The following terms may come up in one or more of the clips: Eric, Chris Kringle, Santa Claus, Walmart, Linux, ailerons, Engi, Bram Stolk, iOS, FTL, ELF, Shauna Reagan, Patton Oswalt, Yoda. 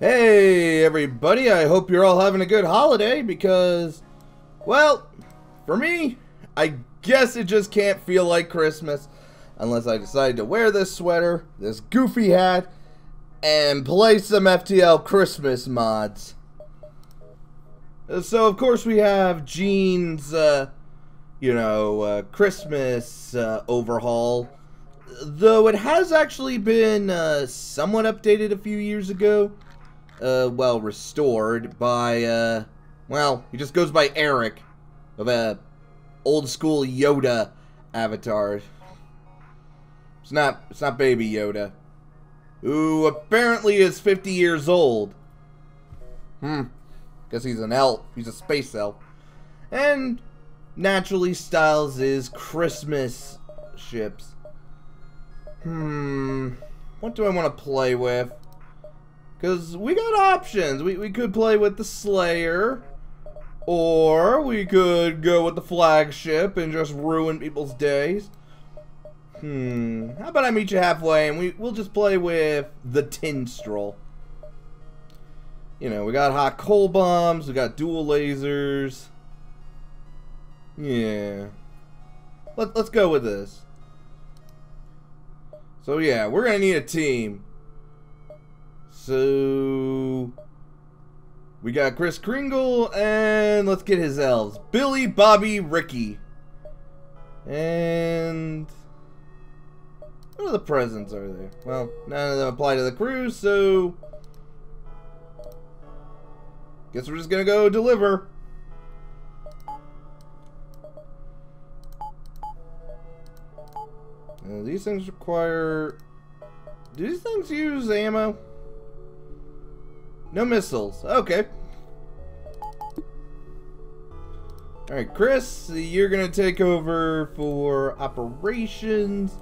Hey everybody, I hope you're all having a good holiday because, well, for me, I guess it just can't feel like Christmas unless I decide to wear this sweater, this goofy hat, and play some FTL Christmas mods. So of course we have Gene's, Christmas overhaul, though it has actually been somewhat updated a few years ago. Restored by, he just goes by Eric, of a old school Yoda avatar. It's not baby Yoda, who apparently is 50 years old. Guess he's an elf, he's a space elf. And naturally styles his Christmas ships. What do I want to play with? Because we got options. We could play with the Slayer, or we could go with the flagship and just ruin people's days. How about I meet you halfway and we'll just play with the Tinstrel. You know, we got hot coal bombs, we got dual lasers. Yeah. Let's go with this. So yeah, we're gonna need a team. So we got Chris Kringle, and let's get his elves. Billy, Bobby, Ricky. And what are the presents over there? Well, none of them apply to the crew, so guess we're just gonna go deliver. Now, these things require... Do these things use ammo? No missiles. Okay. Alright, Chris, you're gonna take over for operations.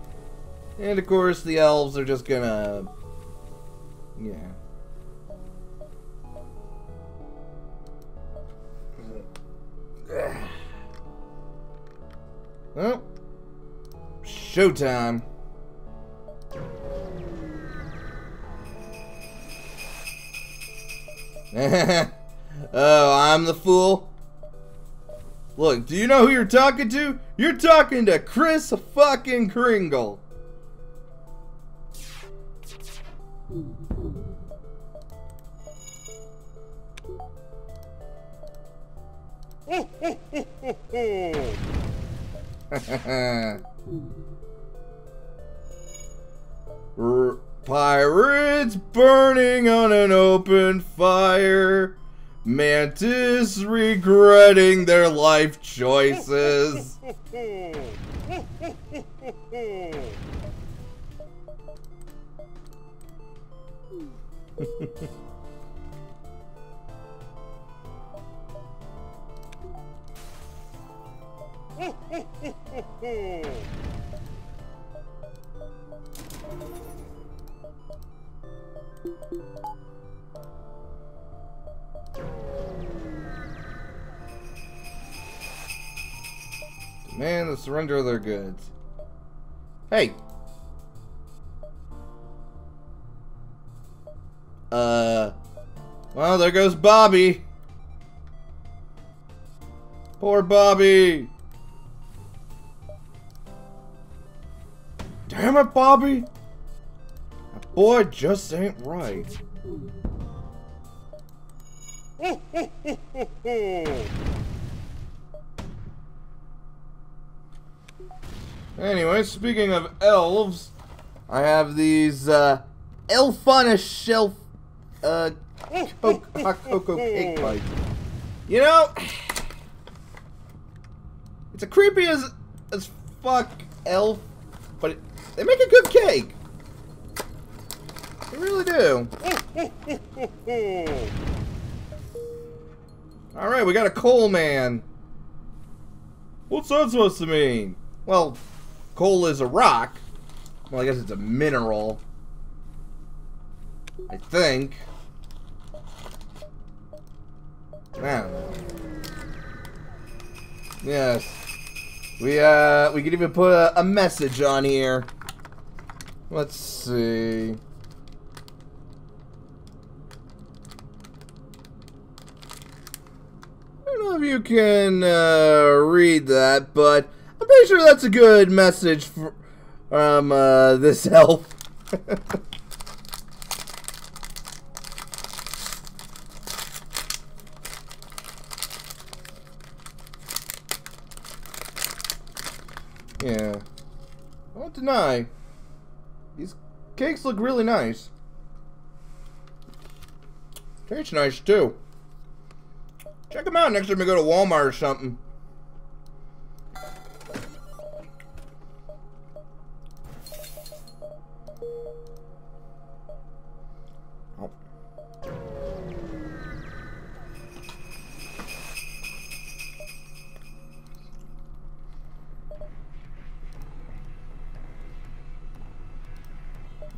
And of course, the elves are just gonna... Yeah. Well, showtime. Oh, I'm the fool? Look, do you know who you're talking to? You're talking to Chris fucking Kringle. Pirates burning on an open fire. Mantis regretting their life choices. Demand the surrender of their goods. Hey! Well, there goes Bobby! Poor Bobby! Damn it, Bobby! That boy just ain't right. Anyway, speaking of elves, I have these elf on a shelf hot cocoa cake bites. You know, it's a creepy as fuck elf, but they make a good cake. They really do. Alright, we got a coal man. What's that supposed to mean? Well, coal is a rock. Well, I guess it's a mineral, I think. I don't know. Yes. We could even put a message on here. Let's see. of you can read that, but I'm pretty sure that's a good message from this elf. Yeah, I won't deny, these cakes look really nice. Tastes nice too. Check them out next time we go to Walmart or something. Oh.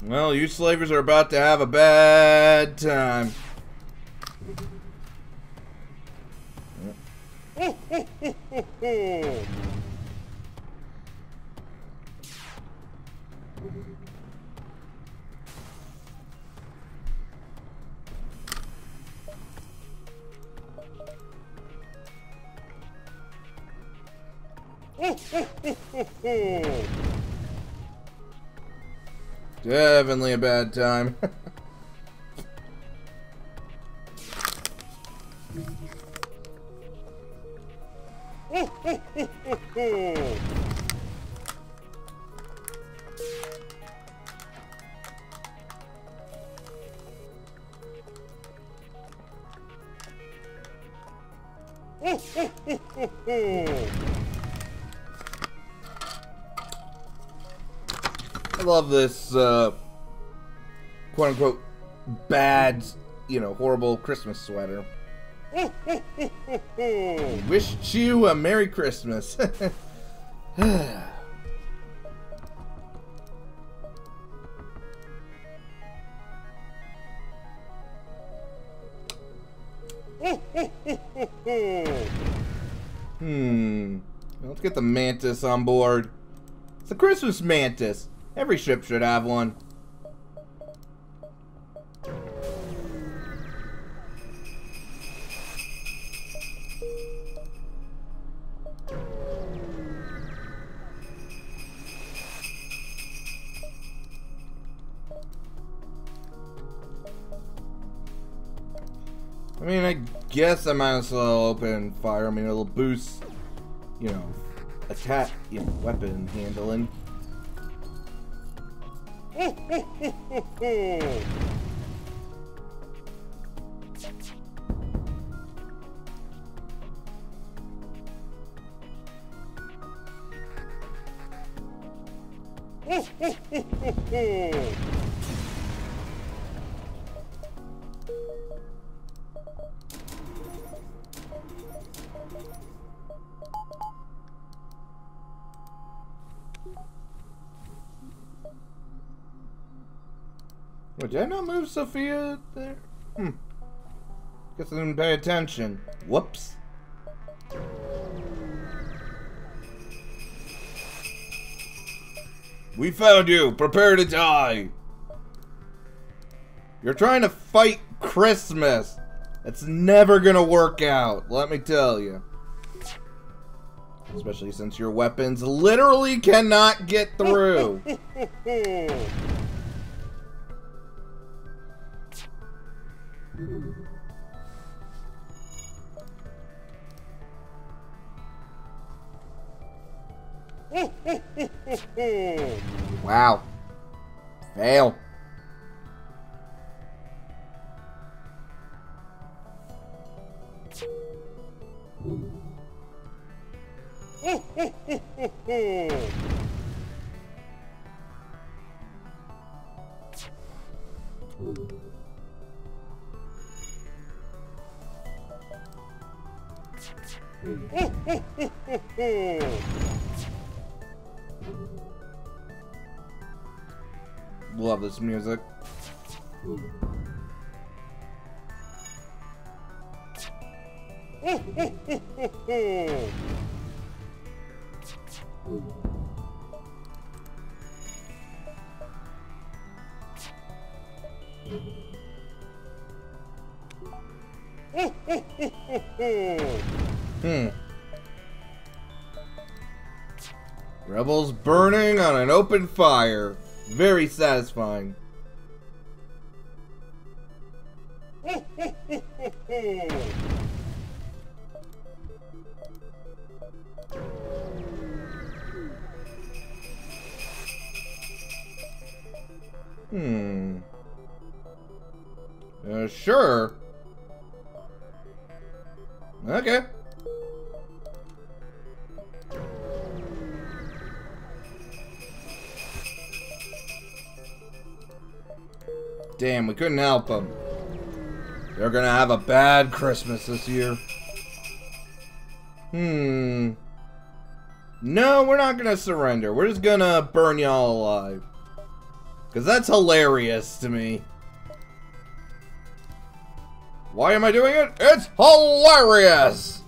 Well, you slavers are about to have a bad time. Definitely a bad time. I love this, quote-unquote, bad, you know, horrible Christmas sweater. Wished you a Merry Christmas. Let's get the mantis on board. It's a Christmas mantis. Every ship should have one. I mean, I guess I might as well open fire. I mean, it'll boost, you know, attack, you know, weapon handling. Wait, did I not move Sophia there? Guess I didn't pay attention. Whoops. We found you. Prepare to die. You're trying to fight Christmas. It's never gonna work out, let me tell you. Especially since your weapons literally cannot get through. Wow. Fail. Love this music. Rebels burning on an open fire. Very satisfying. Sure. Okay. Damn, we couldn't help them. They're gonna have a bad Christmas this year. No, we're not gonna surrender. We're just gonna burn y'all alive. 'Cause that's hilarious to me. Why am I doing it? It's hilarious!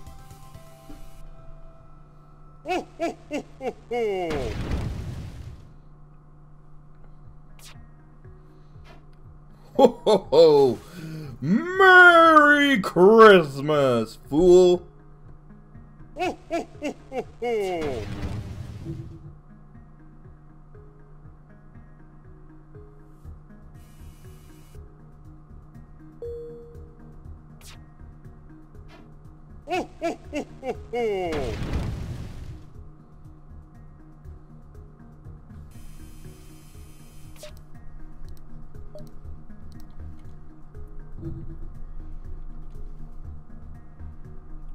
Ho ho ho! Merry Christmas, fool!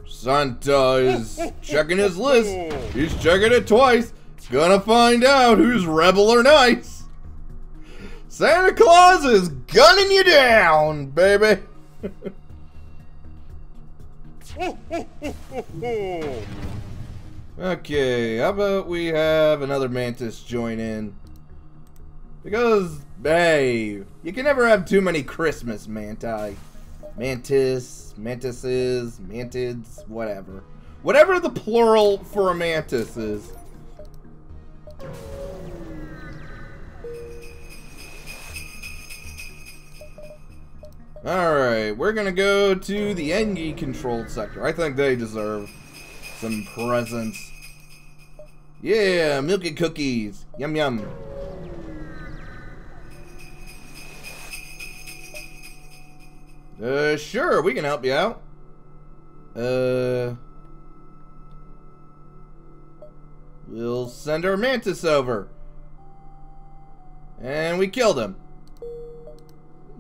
Santa is checking his list. He's checking it twice. Gonna find out who's rebel or nice. Santa Claus is gunning you down, baby. Okay, how about we have another Mantis join in? Because, hey, you can never have too many Christmas Manti. Mantis, Mantises, Mantids, whatever. Whatever the plural for a Mantis is. Alright, we're gonna go to the Engi controlled sector. I think they deserve some presents. Yeah, milky cookies. Yum yum. Sure, we can help you out. We'll send our Mantis over. And we killed him.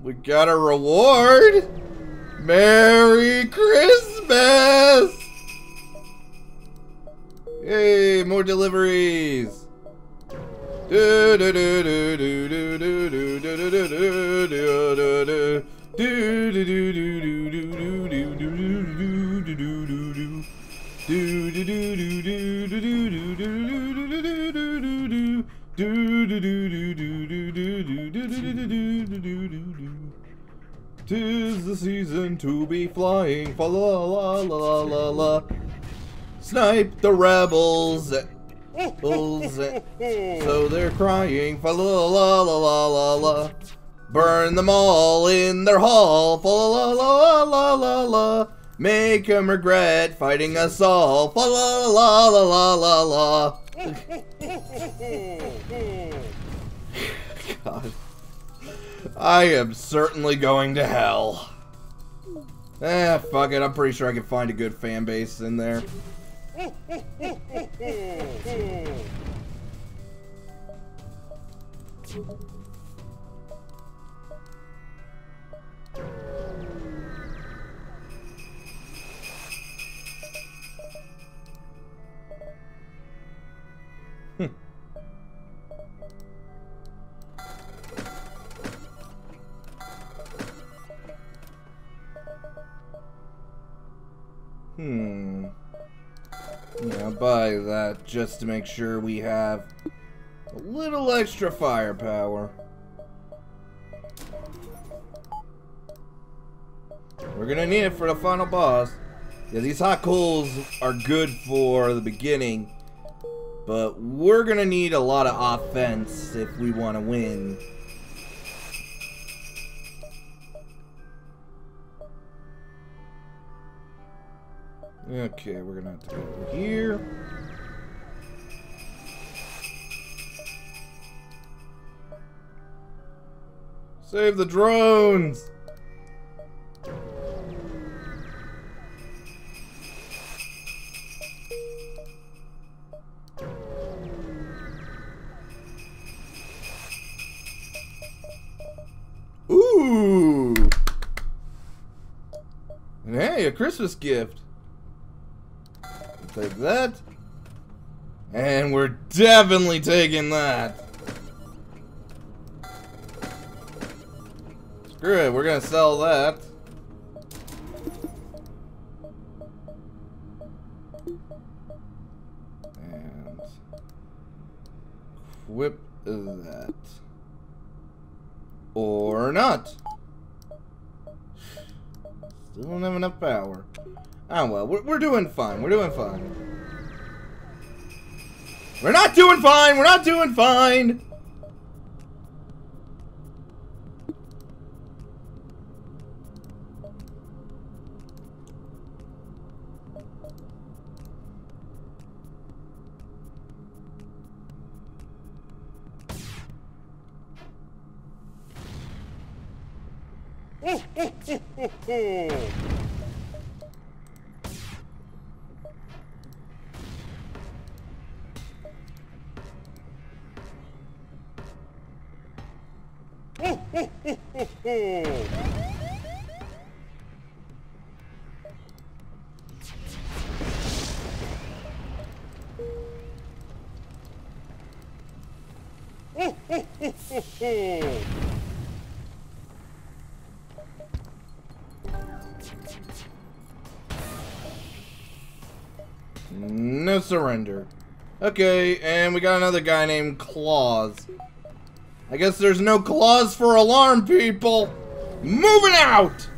We got a reward! Merry Christmas! Yay, more deliveries! Tis the season to be flying, fa la la la la la. Snipe the rebels, so they're crying, fa la la la la la la. Burn them all in their hall, fa la la la la la. Make them regret fighting us all, fa la la la la la. God. I am certainly going to hell. Fuck it. I'm pretty sure I can find a good fan base in there. Yeah, I'll buy that just to make sure we have a little extra firepower. We're gonna need it for the final boss. Yeah, these hot coals are good for the beginning, but we're gonna need a lot of offense if we want to win. Okay, we're gonna have to go over here. Save the drones! Ooh! And hey, a Christmas gift! Take that. And we're definitely taking that. Screw it, we're gonna sell that. And equip that. Or not. Still don't have enough power. Oh well, we're doing fine, we're doing fine. We're not doing fine, we're not doing fine! No surrender. Okay, and we got another guy named Claus. I guess there's no clause for alarm, people! Moving out!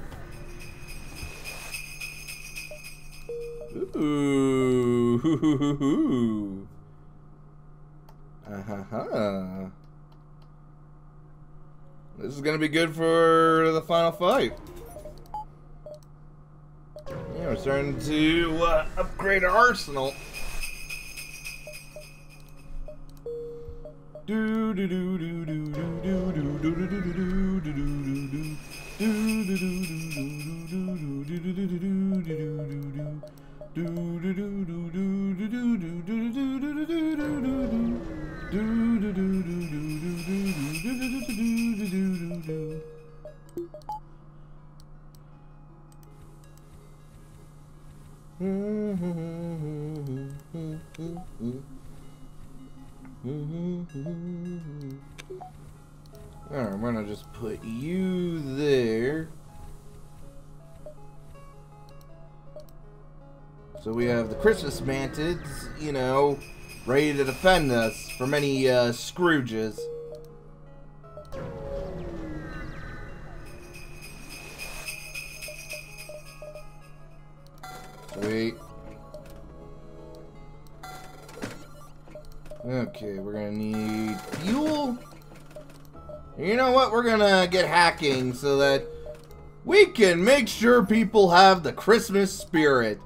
Ooh, hoo hoo hoo hoo. Ahaha. This is gonna be good for the final fight. Yeah, we're starting to upgrade our arsenal. Alright, we're gonna just put you there. So we have the Christmas mantids, you know, ready to defend us from any Scrooges. Sweet. Okay, we're gonna need fuel. You know what? We're gonna get hacking so that we can make sure people have the Christmas spirit,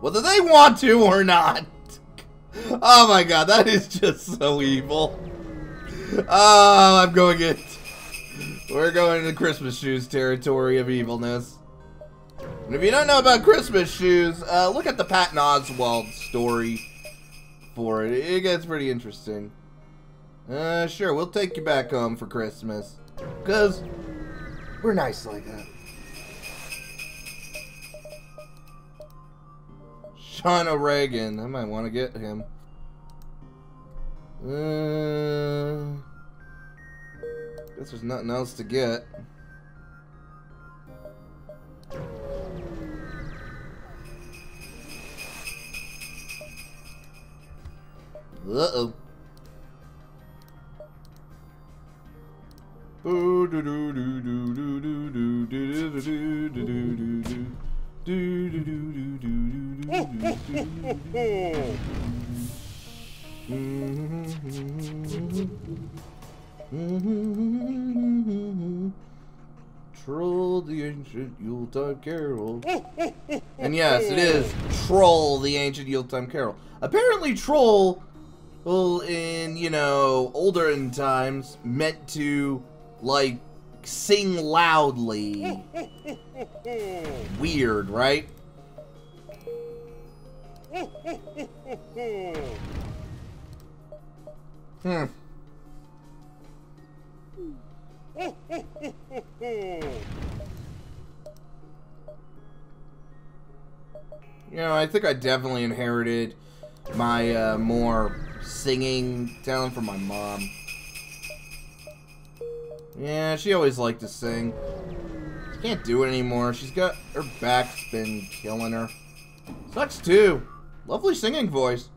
whether they want to or not. Oh my god, that is just so evil. Oh, I'm going it. We're going into Christmas shoes territory of evilness. And if you don't know about Christmas shoes, look at the Patton Oswalt story. It gets pretty interesting. Sure, we'll take you back home for Christmas. Because we're nice like that. Shauna Reagan. I might want to get him. Guess there's nothing else to get. Uh-oh. Troll the Ancient Yuletide Carol. And yes, it is Troll the Ancient Yuletide Carol. Apparently Troll, well, in, you know, older in times, meant to, like, sing loudly. Weird, right? Hmm. You know, I think I definitely inherited my more singing talent from my mom. Yeah, she always liked to sing. She can't do it anymore. She's got her back's been killing her. Sucks too. Lovely singing voice.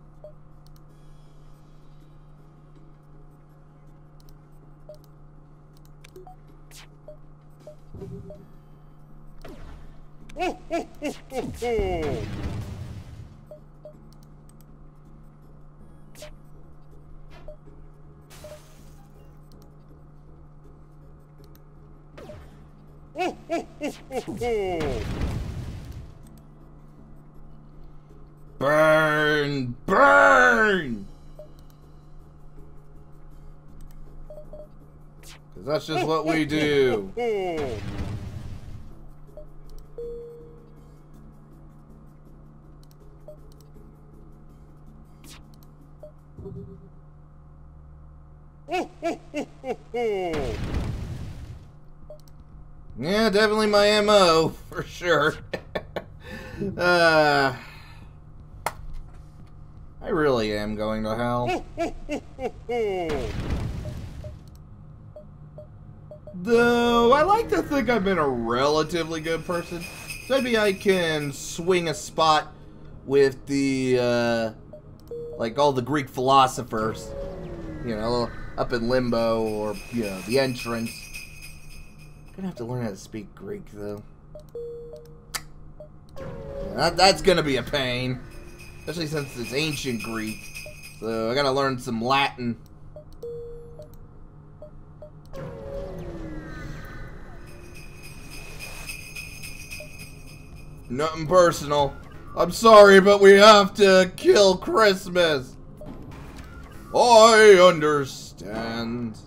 Burn, burn. 'Cause that's just what we do. Yeah, definitely my MO, for sure. I really am going to hell. Though, I like to think I've been a relatively good person. So maybe I can swing a spot with the, like all the Greek philosophers. You know, up in limbo, or, you know, the entrance. I'm gonna have to learn how to speak Greek, though. That's gonna be a pain. Especially since it's ancient Greek. So I gotta learn some Latin. Nothing personal. I'm sorry, but we have to kill Christmas. I understand.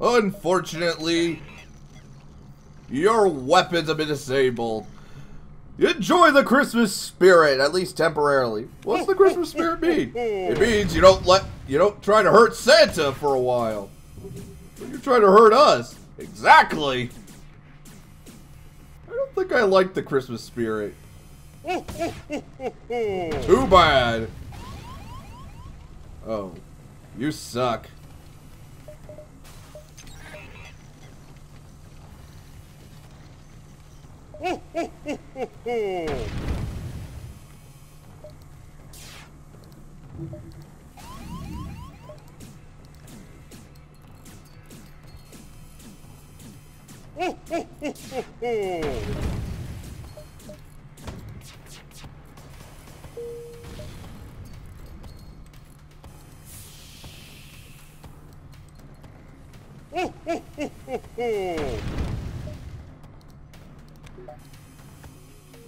Unfortunately, your weapons have been disabled. Enjoy the Christmas spirit, at least temporarily. What's the Christmas spirit mean? It means you don't try to hurt Santa for a while. You try to hurt us. Exactly. I don't think I like the Christmas spirit. Too bad. Oh, you suck.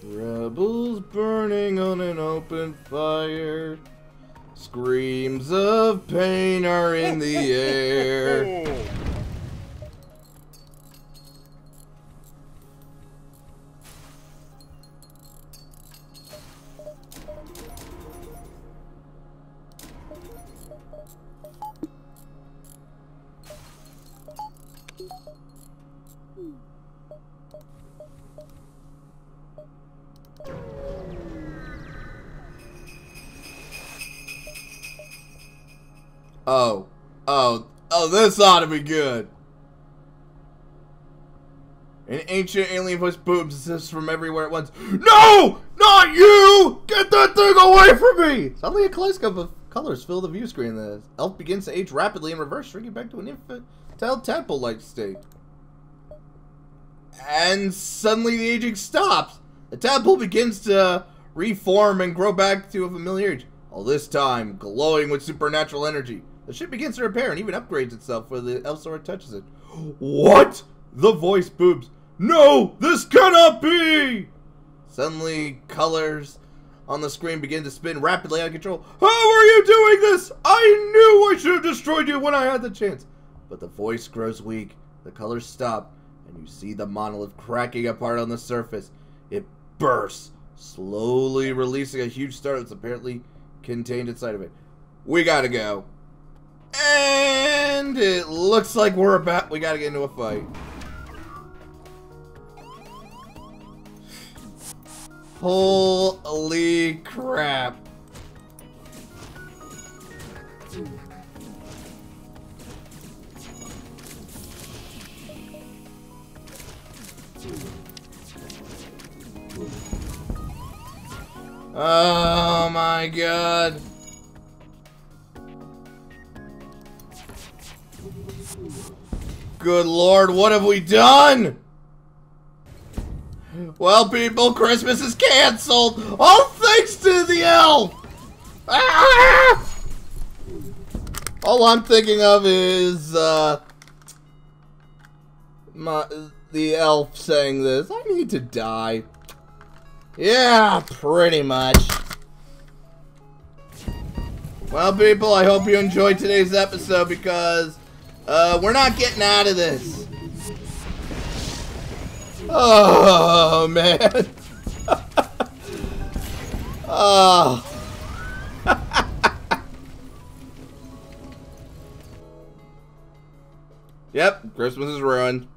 Rebels burning on an open fire. Screams of pain are in the air. Oh, this ought to be good. An ancient alien voice booms from everywhere at once. No! Not you! Get that thing away from me! Suddenly a kaleidoscope of colors fill the view screen. The elf begins to age rapidly in reverse, shrinking back to an infantile tadpole-like state. And suddenly the aging stops. The tadpole begins to reform and grow back to a familiar age. All this time, glowing with supernatural energy. The ship begins to repair and even upgrades itself elsewhere it touches it. What? The voice boops. No, this cannot be! Suddenly, colors on the screen begin to spin rapidly out of control. How are you doing this? I knew I should have destroyed you when I had the chance. But the voice grows weak. The colors stop, and you see the monolith cracking apart on the surface. It bursts, slowly releasing a huge star that's apparently contained inside of it. We gotta go. And it looks like we gotta get into a fight. Holy crap. Oh my god. Good lord, what have we done? Well, people, Christmas is canceled! All thanks to the elf! Ah! All I'm thinking of is, the elf saying this. I need to die. Yeah, pretty much. Well, people, I hope you enjoyed today's episode because, we're not getting out of this. Oh, man. Oh. Yep, Christmas is ruined.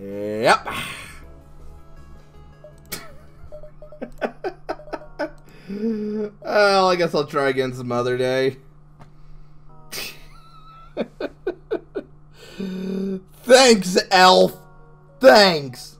Yep. Well, I guess I'll try again some other day. Thanks, elf. Thanks.